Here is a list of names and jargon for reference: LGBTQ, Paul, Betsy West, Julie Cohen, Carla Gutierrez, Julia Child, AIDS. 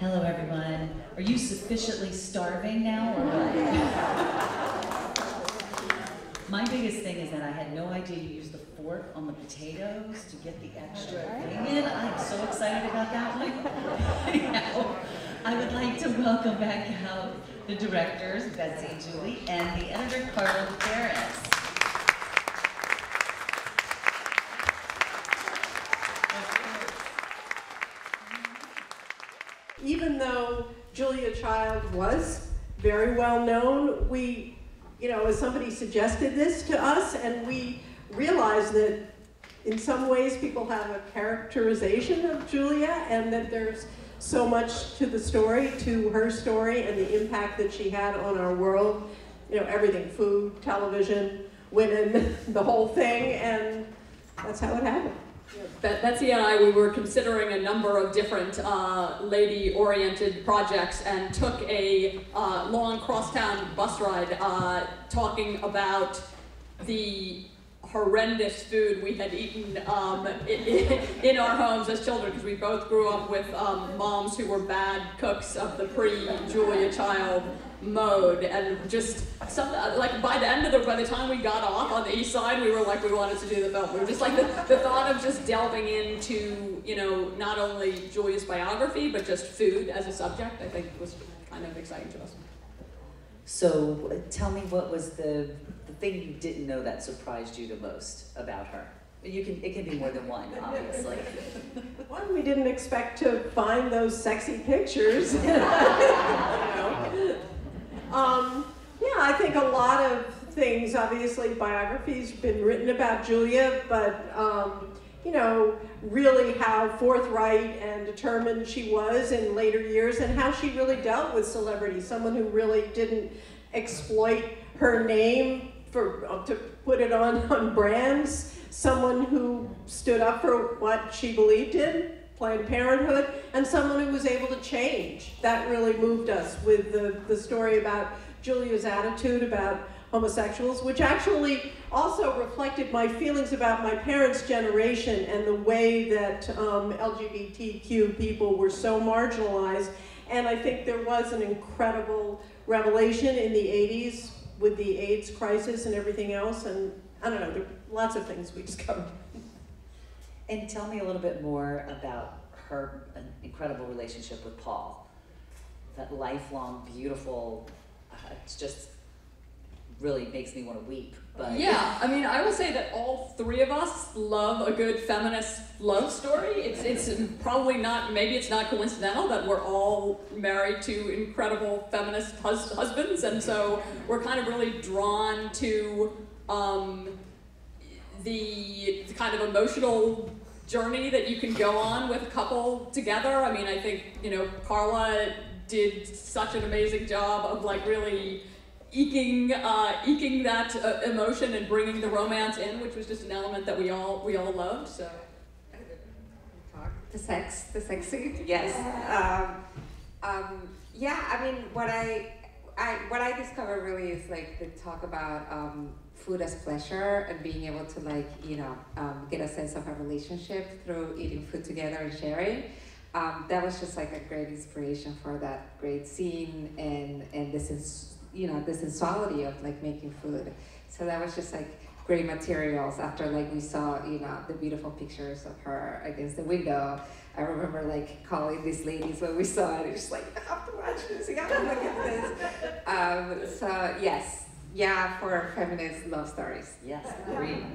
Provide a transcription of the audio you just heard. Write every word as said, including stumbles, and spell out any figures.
hello everyone, are you sufficiently starving now or what? My biggest thing is that I had no idea you used the fork on the potatoes to get the extra thing in. I'm so excited about that one. Now, I would like to welcome back out the directors, Betsy, Julie, and the editor, Carla Gutierrez. Even though Julia Child was very well known, we, you know, as somebody suggested this to us, and we realized that in some ways people have a characterization of Julia, and that there's so much to the story, to her story, and the impact that she had on our world. You know, everything, food, television, women, the whole thing, and that's how it happened. Betsy and I, we were considering a number of different uh, lady-oriented projects, and took a uh, long crosstown bus ride uh, talking about the horrendous food we had eaten um, in, in our homes as children, because we both grew up with um, moms who were bad cooks of the pre-Julia Child mode, and just some, like by the end of the by the time we got off on the east side, we were like, we wanted to do the film. We were just like the, the thought of just delving into, you know, not only Julia's biography but just food as a subject, I think was kind of exciting to us. So uh, tell me, what was the the thing you didn't know that surprised you the most about her? You can, it can be more than one, obviously. One, we didn't expect to find those sexy pictures. You know? Um, yeah, I think a lot of things, obviously biographies have been written about Julia, but um, you know, really how forthright and determined she was in later years, and how she really dealt with celebrity, someone who really didn't exploit her name for, to put it on, on brands, someone who stood up for what she believed in, Planned Parenthood, and someone who was able to change. That really moved us with the, the story about Julia's attitude about homosexuals, which actually also reflected my feelings about my parents' generation and the way that um, L G B T Q people were so marginalized. And I think there was an incredible revelation in the eighties with the AIDS crisis and everything else, and I don't know, there were lots of things we discovered. And tell me a little bit more about her incredible relationship with Paul. That lifelong, beautiful, uh, it's just really makes me want to weep. But yeah, I mean, I will say that all three of us love a good feminist love story. It's, it's probably not, maybe it's not coincidental that we're all married to incredible feminist hus husbands. And so we're kind of really drawn to um, the kind of emotional journey that you can go on with a couple together. I mean, I think, you know, Carla did such an amazing job of like really eking uh, eking that uh, emotion and bringing the romance in, which was just an element that we all we all loved. So the sex, the sex scene. Yes. Um, um, yeah. I mean, what I I what I discovered really is like the talk about um, food as pleasure, and being able to like, you know, um, get a sense of our relationship through eating food together and sharing. Um, that was just like a great inspiration for that great scene, and and this is, you know, the sensuality of like making food. So that was just like great materials. After like we saw, you know, the beautiful pictures of her against the window, I remember like calling these ladies when we saw it, it was just like, I have to watch this, I have to look at this. Um, so yes, yeah, for feminist love stories. Yes, agreed.